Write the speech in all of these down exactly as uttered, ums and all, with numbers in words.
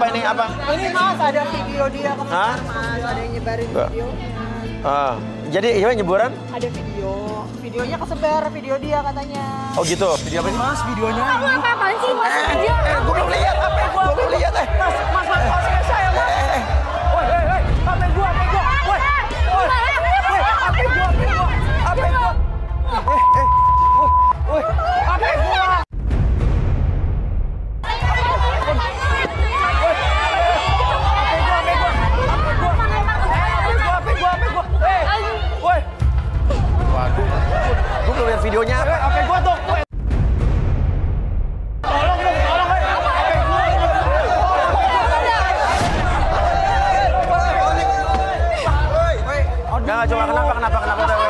Apa ini? Apa? Ini Mas, ada video dia kemarin, Mas. Ada yang nyebarin video. Uh, jadi iya nyeburan? Ada video. Videonya kesebar, video dia katanya. Oh gitu? Video apa sih? Mas, videonya. Kamu apa-apaan sih, Mas? Eh, eh, eh, gue belum lihat. Apa yang gue belum lihat, eh. Mas, Mas, Mas, Mas, Mas, saya, Mas. Eh, eh, eh. Woi, woi, woi. Apa yang gue, apa yang gue? Woi, woi, woi. Apa yang gue, apa yang gue? Apa yang gue? Eh, eh, woi, woi. Apa yang gue? Videonya apa? Oke, okay, gua tuh. Tolong dong, tolong. Oke, gua. Enggak, coba kenapa kenapa kenapa? Kamu stop,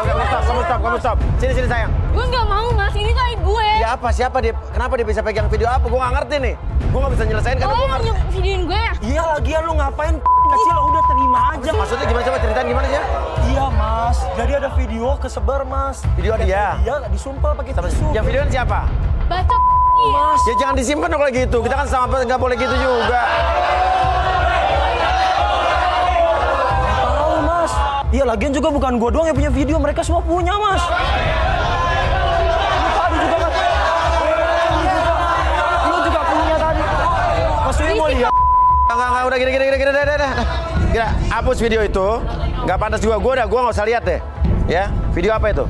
kamu stop, kamu stop. Sini sini sayang. Gua enggak mau, Mas. Ini tuh aib gue. Ya apa? Siapa dia? Kenapa dia bisa pegang video apa? Gua enggak ngerti nih. Gua enggak bisa nyelesain karena gua enggak. Oh, videoin gue ya? Iya, lagian lu ngapain? Kecil udah terima aja. Maksudnya gimana coba ceritain gimana sih? Iya, Mas. Jadi ada video kesebar, Mas. Video ada ya? Iya, disumpel pakai tisu. Yang videoan siapa? Bacot. Mas. Ya jangan disimpan dong kalau gitu. Kita kan sama nggak boleh gitu juga. Tahu, Mas. Iya, lagian juga bukan gua doang yang punya video, mereka semua punya, Mas. Tadi juga, Mas. Lu juga punya tadi. Mas, ini mau lihat. Enggak, enggak, udah gini, gini, gini, gini, gini, gini. Gila, hapus video itu. Enggak pantas juga, gue udah, gue gak usah lihat deh. Ya, video apa itu?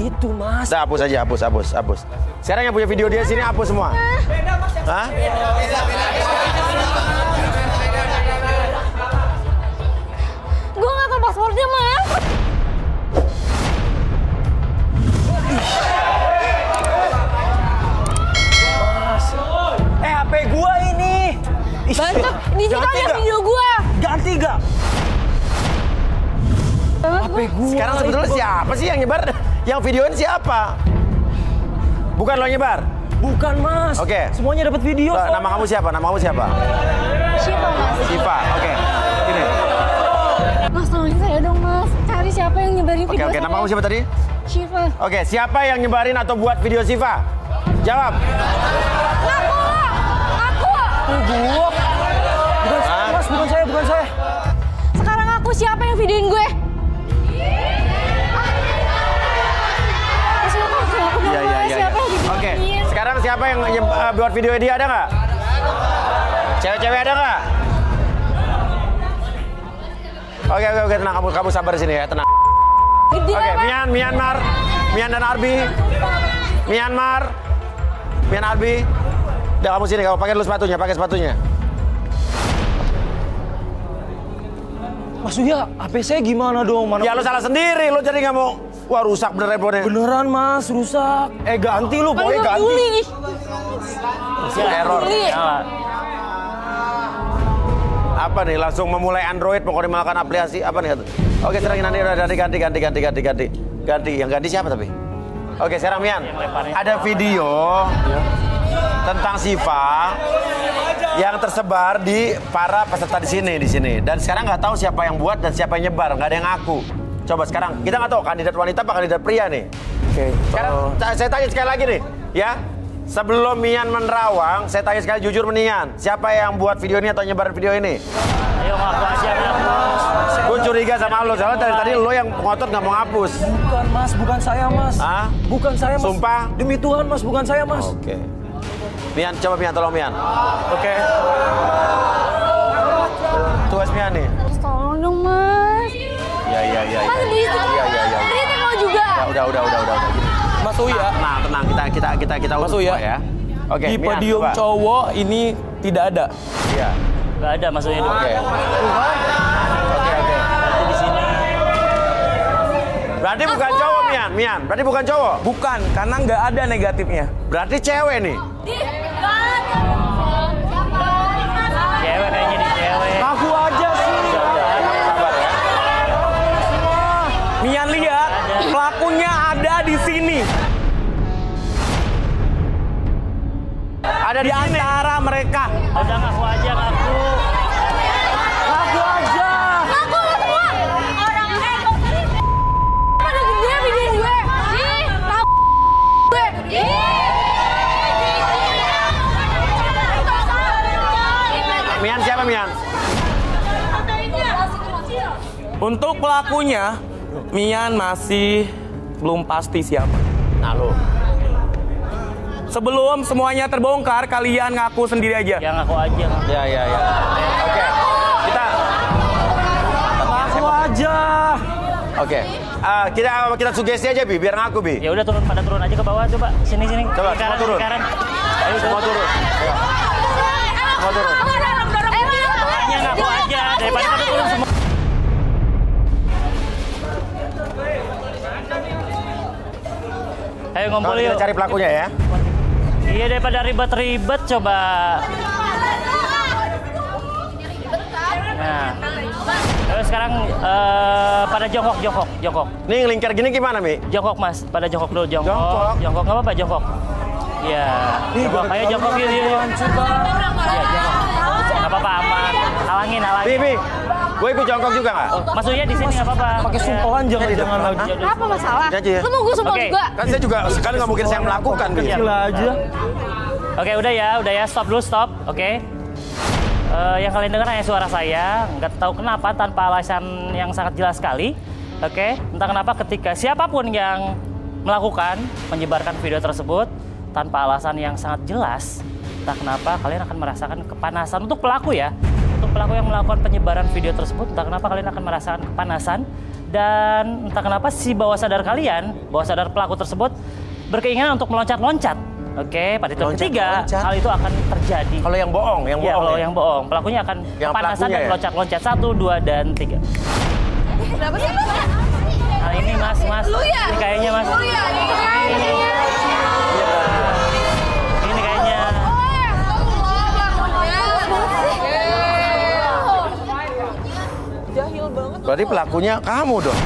Itu, Mas. Udah, hapus aja, hapus, hapus, hapus. Sekarang yang punya video dia sini, hapus semua. Beda, Mas. Hah? Gue gak tahu passwordnya, Mas. Eh, H P gue ini. Banyak, di situ ada video gua. Ganti gak? H P gua. Sekarang sebetulnya siapa sih yang nyebar? Yang videoin siapa? Bukan lo nyebar? Bukan, Mas. Oke. Okay. Semuanya dapat video. Loh, nama kamu siapa? Nama kamu siapa? Siva, Mas. Siva, oke. Okay. Gini. Mas, tolongin saya dong, Mas. Cari siapa yang nyebarin video. Oke, okay, okay. Nama kamu siapa tadi? Siva. Oke, okay. Siapa yang nyebarin atau buat video Siva? Jawab. Gua, bukan saya, Mas, bukan saya, bukan saya. Sekarang aku siapa yang videoin gue? Mas, aku, aku, aku ya, ya, ya, siapa ya. Yang videoin? Oke, sekarang siapa yang uh, buat video dia ada nggak? Cewek-cewek ada nggak? Oke, oke, oke, tenang, kamu, kamu sabar di sini ya, tenang. Gede, oke, Mian, Myanmar, Mian dan Arbi, Myanmar, Mian Arbi. Udah kamu sini, kamu pakai dulu sepatunya, pakai sepatunya. Mas Uya, H P saya gimana dong? Mana ya lu salah sendiri, lu jadi nggak mau... Wah rusak bener handphonenya. Beneran Mas, rusak. Eh ganti lu, pokoknya ganti. Masih error. Apa nih, langsung memulai Android, mau dimakan aplikasi, apa nih? Oke, sekarang nanti udah ganti, ganti, ganti, ganti, ganti, ganti. Ganti, yang ganti siapa tapi? Oke, sekarang Mian, ada video... tentang Siva yang tersebar di para peserta di sini di sini dan sekarang nggak tahu siapa yang buat dan siapa yang nyebar, nggak ada yang ngaku. Coba sekarang kita nggak tahu kandidat wanita apa kandidat pria nih. Oke. Sekarang oh. Saya tanya sekali lagi nih ya, sebelum Mian menerawang saya tanya sekali jujur mendingan siapa yang buat video ini atau nyebar video ini. Ayo ngaku aja. Gue curiga sama lo soalnya dari tadi lo yang ngotot nggak mau hapus. Bukan Mas, bukan saya Mas. Ah? Bukan saya Mas. Sumpah demi Tuhan Mas, bukan saya Mas. Oke. Okay. Mian, coba Mian, tolong Mian. Oke. Okay. Tugas Mian nih. Mas, tolong dong, Mas. Iya, iya, iya. Mas, di situ. Iya, iya, iya. Ini kita mau juga. Udah, udah, udah, udah, udah. Mas Uya. Nah, tenang, kita kita kita kita urus semua ya. Oke, Mian. Di podium cowok ini tidak ada. Iya. Enggak ada Mas Uya. Oke. Oke, oke. Di sini. Berarti bukan cowok, Mian. Mian, berarti bukan cowok. Bukan, karena nggak ada negatifnya. Berarti cewek nih. Cewek kayaknya di cewek. Aku aja sih. Mian lihat pelakunya ada di sini. Ada di, di antara mereka. Udah ngaku aja, ngaku. Ngaku aja. Ngaku semua. Orang eh pada gede bikin gue. Ih, tahu gue. Mian siapa Mian? Untuk pelakunya Mian masih belum pasti siapa. Nah lo. Sebelum semuanya terbongkar, kalian ngaku sendiri aja. Ya ngaku aja. Ya ya ya. Oke. Okay. Kita ngaku aja. Oke. Okay. Uh, kita kita sugesti aja Bi, biar ngaku Bi. Ya udah turun pada turun aja ke bawah coba. Sini sini. Coba semua turun. Sekarang. Ayo semua turun. Ya. Semua turun. Hanya ngaku aja daripada pada turun semua. Ayo ngumpul yuk. Kita cari pelakunya ya. Iya, daripada ribet-ribet coba. Nah, terus sekarang uh, pada jongkok, jongkok, jongkok. Nih ngelingkar gini gimana, Mi? Jongkok, Mas. Pada jongkok dulu, jongkok. Jongkok, jongkok nggak apa-apa, jongkok. Iya. Ayo jongkok yuk, yuk. Iya, jongkok. Nggak apa-apa, aman. Halangin, halangin. Bi, Bi. Gue ikut jongkok juga nggak? Maksudnya di sini nggak apa-apa. Pakai sumpolan jangan jangan lagi. Apa masalah? Lu mau gue sumpah juga? Kan saya juga sekali nggak mungkin saya melakukan. Kecil aja. Oke, udah ya, udah ya. Stop dulu, stop. Oke. Yang kalian dengar hanya suara saya. Nggak tahu kenapa tanpa alasan yang sangat jelas sekali. Oke. Entah kenapa ketika siapapun yang melakukan menyebarkan video tersebut tanpa alasan yang sangat jelas, entah kenapa kalian akan merasakan kepanasan untuk pelaku ya. Untuk pelaku yang melakukan penyebaran video tersebut, entah kenapa kalian akan merasakan kepanasan. Dan entah kenapa si bawah sadar kalian, bawah sadar pelaku tersebut berkeinginan untuk meloncat-loncat. Oke, pada tahun ketiga hal itu akan terjadi. Kalau yang bohong, yang bohong. Ya, kalau ya? yang bohong, pelakunya akan yang kepanasan dan meloncat-loncat. Satu, dua, dan tiga. Kenapa sih? Nah ini mas, mas. Lu ya? Ini kayaknya mas. Lu ya? Ini kayaknya. Ini kayaknya. Berarti pelakunya kamu dong.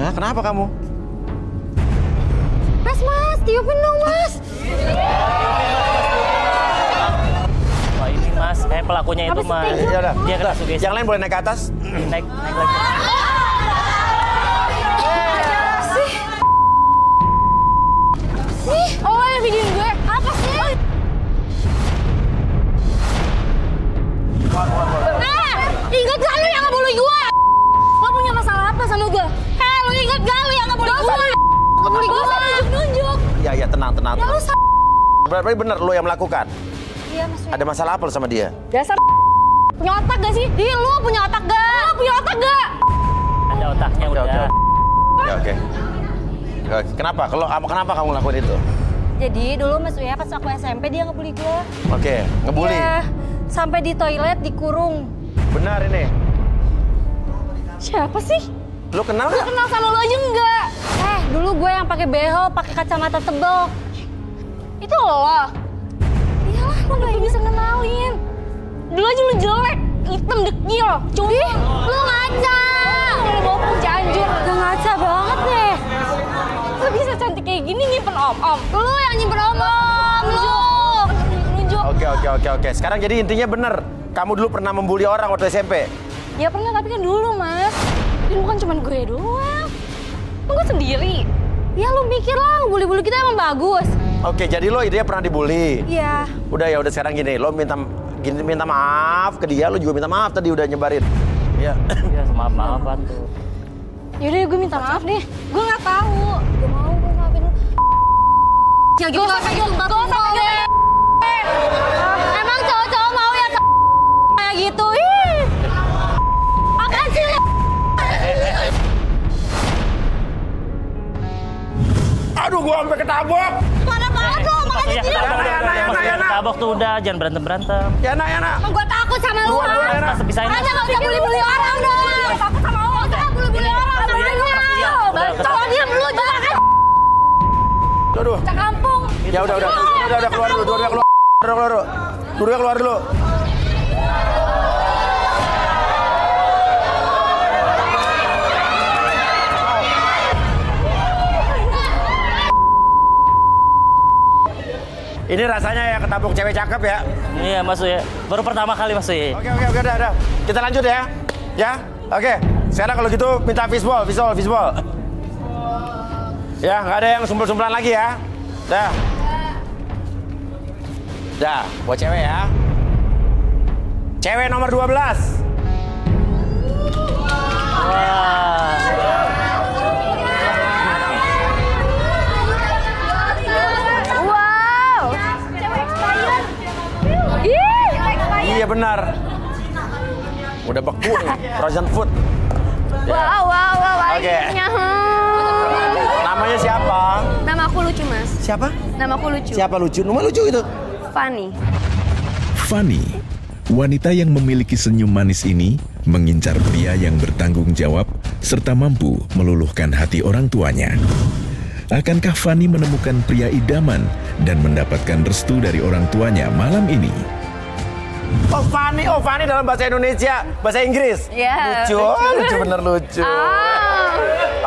Hah, kenapa kamu? Mas, mas, tiupin dong mas. Wah ini mas, eh pelakunya itu mas. Ya udah, dia kena sugesti. Yang lain boleh naik ke atas. Naik, naik lagi. Apa sih? Sih, oh yang bikin gue apa sih? Eh, ingat gak lu yang ngebully gue? Lo punya masalah apa sama gue? Eh, lo ingat gak lu yang ngebully gue? Ngebully gue sama nunjuk-nunjuk. Ya, ya, tenang, tenang. Ya, lu s***. Berarti bener lo yang melakukan? Iya, maksudnya. Ada masalah apa lo sama dia? Dasar punya otak gak sih? Iya, lo punya otak gak? Lo punya otak gak? Ada otaknya udah. Ya, oke. Kenapa? Kenapa kamu ngelakuin itu? Jadi, dulu Mas Uya pas aku S M P dia ngebully gue. Oke, ngebully? Iya. Sampai di toilet dikurung. Benar ini. Siapa sih? Lu kenal gak? Lu kenal sama lu aja enggak? Eh, dulu gue yang pakai behel, pakai kacamata tebel. Itu lo. Iyalah, lu gak bisa kenalin. Dulu aja lu jelek, hitam dekil. Cumi, lu ngaca. Dari bawah Cianjur, gak ngaca banget deh. Lu bisa cantik kayak gini nyimpen om-om. Lu yang nyimpen om-om, lu. Oke, oke, oke, oke. Sekarang jadi intinya bener. Kamu dulu pernah membuli orang waktu S M P? Ya pernah, tapi kan dulu, Mas. Dan bukan cuma gue doang. Gue sendiri. Ya lu mikir lah, bully-bully kita emang bagus. Oke, jadi lo idenya pernah dibully? Iya. Udah ya, udah sekarang gini. Lo minta gini, minta maaf ke dia, lo juga minta maaf tadi udah nyebarin. Iya. Iya, maaf-maafan tuh. Yaudah, gue minta maaf deh. Gue gak tahu. Gue mau, gue maafin lu. Ya gitu, gak kayak gitu. Emang cowok-cowok mau ya kayak gitu? Ih. Apaan sih? Aduh, gua sampai ketabok. Mana banget lo, makanya dia. Yana, Yana, ketabok tuh udah, jangan berantem-berantem. Yana, Yana. Emang gua takut sama lu, Mas. Makanya gak usah bully-bully orang dong. Gua takut sama lu, gak usah bully-bully orang. Cowok dia lu juga kan. Aduh. Cekampung. Ya udah, udah. Udah, udah, keluar dulu, udah, keluar. Keluar dulu, keluar dulu, keluar dulu. Ini rasanya ya ketabuk cewek cakep ya? Iya, Mas Uy. Baru pertama kali, Mas Uy. Oke, oke, oke, udah, udah. Kita lanjut ya. Ya, oke. Sekarang kalau gitu minta fishball, fishball, fishball. Ya, nggak ada yang sumpel-sumpelan lagi ya. Dah. Dah, buat cewek ya. Cewek nomor dua belas. Wah. Wow. Iya benar. Udah beku nih, frozen food. Ya. Wow, wow, wow, airnya. Okay. Namanya siapa? Nama aku lucu, Mas. Siapa? Nama aku lucu. Siapa lucu? Nama lucu itu? Fanny. Fanny, wanita yang memiliki senyum manis ini mengincar pria yang bertanggung jawab serta mampu meluluhkan hati orang tuanya. Akankah Fanny menemukan pria idaman dan mendapatkan restu dari orang tuanya malam ini? Oh Fanny, oh Fanny dalam bahasa Indonesia, bahasa Inggris. Yeah, lucu, lucu, lucu bener lucu. Oh.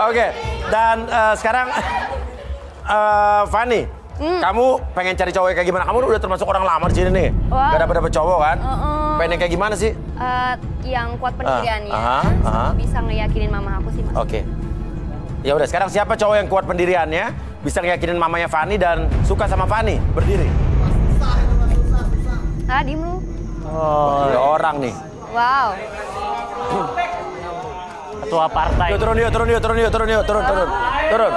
Oke, okay. dan uh, sekarang uh, Fanny, mm. kamu pengen cari cowok kayak gimana? Kamu udah termasuk orang lama di sini nih, wow. gak dapet-dapet cowok kan? Uh -uh. Pengen kayak gimana sih? Uh, yang kuat pendiriannya, uh -huh. Uh -huh. bisa ngeyakinin mama aku sih Mas. Oke, okay. ya udah sekarang siapa cowok yang kuat pendiriannya, bisa ngeyakinin mamanya Fanny dan suka sama Fanny berdiri? Ah, diem lu. Oh, ada orang nih. Wow. Ketua partai. Yuk, turun yuk, turun yuk, turun yuk, turun yuk, turun, turun, turun.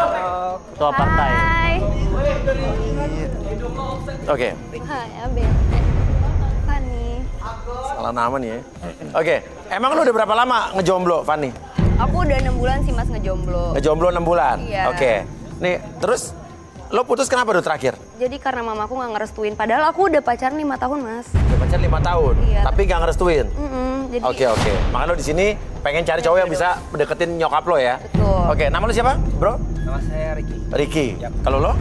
Ketua partai. Hai. Oke. Fanny. Salah nama nih ya. Oke, okay. emang lu udah berapa lama ngejomblo, Fanny? Aku udah enam bulan sih Mas ngejomblo. Ngejomblo enam bulan? Iya. Oke. Okay. Nih, terus lo putus kenapa dulu terakhir? Jadi karena mamaku nggak ngerestuin. Padahal aku udah pacaran lima tahun, Mas. Udah pacaran lima tahun, iya. tapi nggak ngerestuin. Mm -mm, jadi... Oke oke. Makanya lo di sini pengen cari cowok yang bisa deketin nyokap lo ya. Betul. Oke, nama lo siapa, bro? Nama saya Ricky. Ricky. Yep. Kalau lo?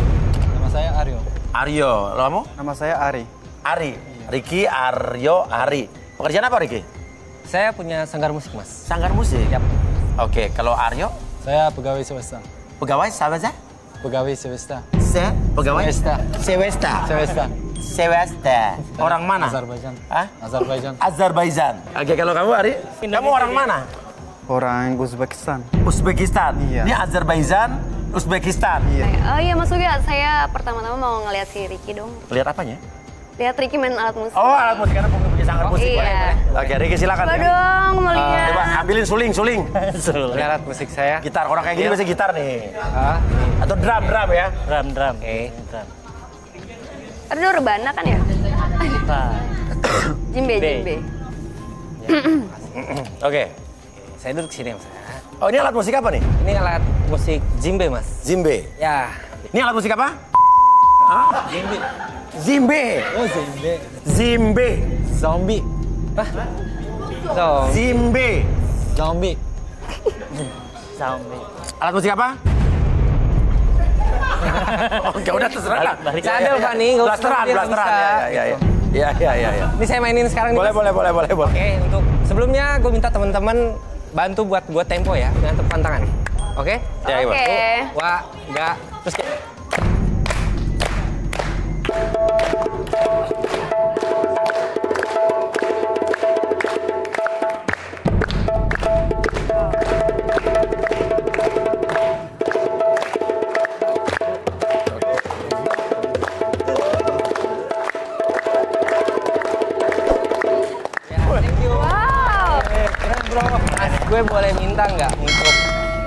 Nama saya Aryo. Aryo. Lo kamu? Nama saya Ari. Ari. Iya. Ricky, Aryo, Ari. Pekerjaan apa Ricky? Saya punya sanggar musik, Mas. Sanggar musik. Yap. Oke. Kalau Aryo? Saya pegawai swasta. Pegawai swasta? Pegawai swasta. Se? Pegawai? Swasta. Swasta. Swasta. Swasta. Orang mana? Azerbaijan. Hah? Azerbaijan. Azerbaijan. Oke, kalau kamu Ari, kamu orang mana? Orang Uzbekistan. Uzbekistan? Iya. Ini Azerbaijan, Uzbekistan. Iya. Oh iya, Mas Uga, saya pertama-tama mau ngeliat si Ricky dong. Lihat apanya? Lihat Ricky main alat musik. Oh, alat musik. Karena punya sanggar musik. Iya. Oke, Ricky silakan. Coba dong, mau lihat. Coba ambilin suling, suling. Suling. Alat musik saya. Gitar. Orang kayak gini biasa gitar nih. Atau drum, drum ya? Drum, drum. Eh, drum. Aduh, rebana kan ya? Jimbe, Jimbe. Oke. Saya duduk sini, Mas. Oh, ini alat musik apa nih? Ini alat musik Jimbe, Mas. Jimbe? Ya. Ini alat musik apa? Jimbe. Jimbe. Oh, Jimbe. Jimbe. Zombie. Apa? Jimbe. Zombie. Zombie. Alat musik apa? Oke, udah terserah. Cadel Fanny, enggak usah blasteran, blasteran. Ya, ya, ya. Ya, ya, ya. Ini saya mainin sekarang nih. Boleh, boleh, boleh, boleh, boleh. Oke, untuk sebelumnya gue minta teman-teman bantu buat buat tempo ya, dengan tepukan tangan. Oke? Ya, Oke. Wa, ga, terus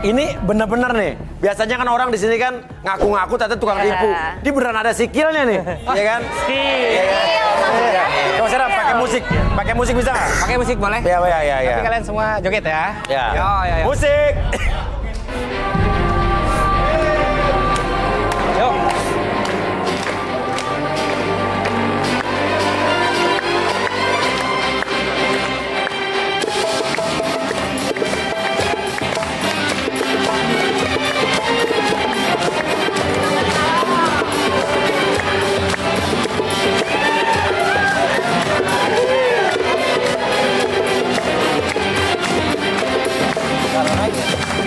ini bener-bener nih, biasanya kan orang di sini kan ngaku-ngaku tadi tukang tipu. Yeah. Dia beneran ada sikilnya nih, oh, ya kan? Sikil. Ya, ya. Ya, ya. Coba sekarang pakai musik, pakai musik bisa nggak? Pakai musik boleh? Iya, iya, iya. Tapi ya. Kalian semua joget ya? Iya. Ya, ya, ya. Musik! All right.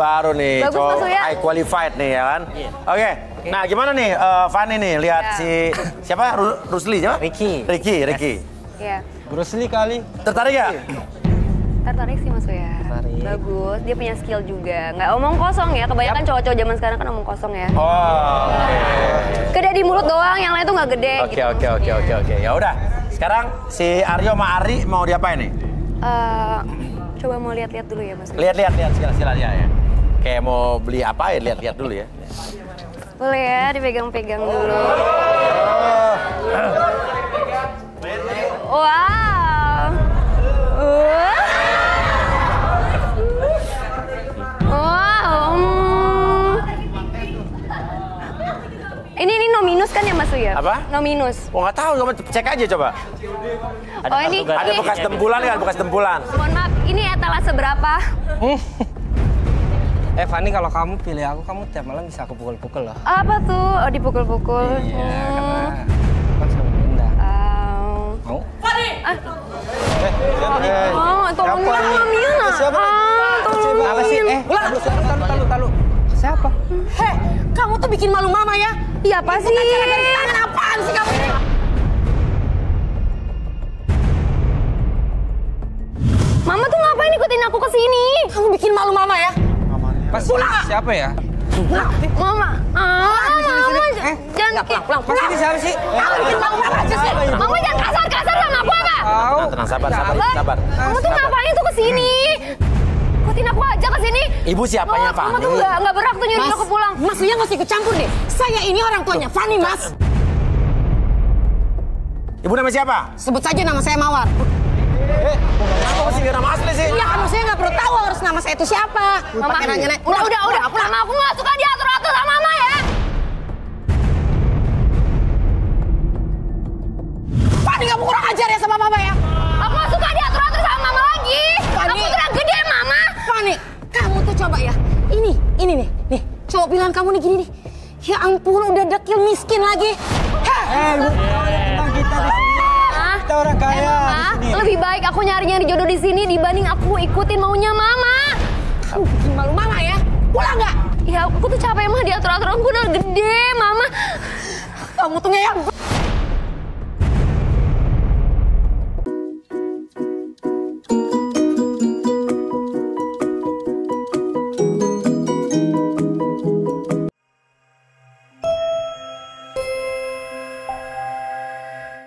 baru nih. Bagus, Mas Uya. I qualified nih ya kan. Yeah. Oke. Okay. Okay. Nah, gimana nih uh, Fanny nih lihat yeah. si siapa? Rusli siapa? Ricky. Ricky, Ricky. Iya. Yeah. Rusli kali. Tertarik ya? Tertarik sih Mas Uya. Tertarik. Bagus, dia punya skill juga. Nggak omong kosong ya, kebanyakan cowok-cowok yep. zaman sekarang kan omong kosong ya. Oh. Okay. Gede di mulut doang, yang lain tuh nggak gede okay, gitu. Oke, oke, oke, oke. Ya udah. Sekarang si Aryo sama Ari mau diapain nih? Uh, coba mau lihat-lihat dulu ya Mas. Lihat-lihat, lihat sila-sila ya, ya. Kayak mau beli apa ya, lihat-lihat dulu ya. Boleh ya, dipegang-pegang dulu. Oh. Wow. Wow. Wow. Ini ini no minus kan ya Mas Uya? Apa? No minus. Oh nggak tahu, coba cek aja coba. Ada, oh, ini, ada bekas ini. Tempulan ya, bekas tempulan. Mohon maaf, ini etalase berapa? Eh Fanny, kalau kamu pilih aku, kamu tiap malam bisa aku pukul-pukul loh. Apa tuh? Oh dipukul-pukul. Iya, hmm. karena kan sama Bunda. Oh. Mau? Fanny! Ah. Eh, siapa nih? Oh, tolong Mila sama Mila. Siapa nih? Ah, tolong Mila. Apa sih? Eh, talu, talu, talu. Siapa? Heh, kamu tuh bikin malu mama ya? Iya apa sih? Acara dari tangan apaan sih kamu ini? Mama tuh ngapain ikutin aku ke sini? Kamu bikin malu mama ya? Pas pulang siapa ya? Pulang. Mama. Ah, Mama. Eh, jangan pulang, pulang. Pas ini siapa sih? Kamu bikin malu mama aja sih. Mama jangan kasar-kasar sama aku apa? Tenang, tenang, sabar, sabar, sabar. Kamu tuh ngapain tuh ke sini? Ikutin aku aja ke sini. Ibu siapanya, Pak? Kamu tuh enggak enggak berhak tuh nyuruh aku pulang. Mas, dia enggak usah ikut campur deh. Saya ini orang tuanya Fanny, Mas. Ibu nama siapa? Sebut saja nama saya Mawar. Eh, kenapa masih nama asli sih? Iya, kamu saya nggak perlu tahu harus nama saya itu siapa. Mama, nanya-nanya. Udah, udah, udah. Aku lama aku nggak suka diatur-atur sama Mama ya. Fanny, kamu kurang ajar ya sama Mama ya. Aku nggak suka diatur-atur sama Mama lagi. Fanny. Aku sudah gede, Mama. Fanny, kamu tuh coba ya. Ini, ini nih, nih. Cowok pilihan kamu nih gini nih. Ya ampun, udah dekil miskin lagi. Heh. Eh, Bu. Kita di sini. Kita orang kaya. Eh, lebih baik aku nyari-nyari jodoh di sini dibanding aku ikutin maunya Mama. Kamu bikin malu Mama ya? Pulang nggak? Ya aku tuh capek mah diatur-atur, aku udah gede Mama. Kamu tuh ngeyang.